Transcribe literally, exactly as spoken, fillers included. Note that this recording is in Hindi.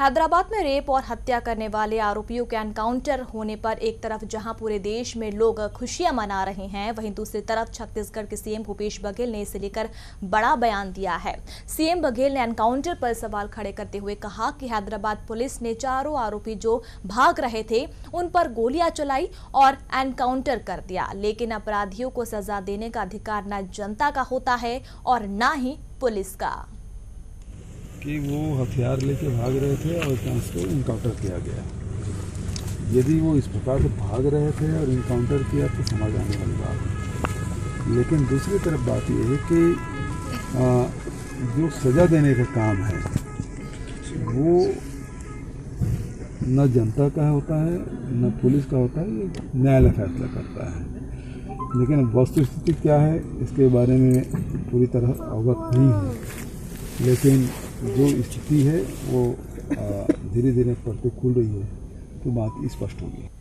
हैदराबाद में रेप और हत्या करने वाले आरोपियों के एनकाउंटर होने पर एक तरफ जहां पूरे देश में लोग खुशियां मना रहे हैं, वहीं दूसरी तरफ छत्तीसगढ़ के सीएम भूपेश बघेल ने इसे लेकर बड़ा बयान दिया है। सीएम बघेल ने एनकाउंटर पर सवाल खड़े करते हुए कहा कि हैदराबाद पुलिस ने चारों आरोपी जो भाग रहे थे उन पर गोलियां चलाई और एनकाउंटर कर दिया, लेकिन अपराधियों को सजा देने का अधिकार न जनता का होता है और न ही पुलिस का। कि वो हथियार लेके भाग रहे थे और उसको इनकाउंटर किया गया। यदि वो इस प्रकार से भाग रहे थे और इनकाउंटर किया तो समझ आने वाली बात, लेकिन दूसरी तरफ बात ये है कि आ, जो सज़ा देने का काम है वो न जनता का होता है न पुलिस का होता है, न्यायालय फैसला करता है। लेकिन वस्तुस्थिति क्या है इसके बारे में पूरी तरह अवगत नहीं है, लेकिन जो स्थिति है वो धीरे धीरे प्रतिकूल रही है तो बात स्पष्ट होगी।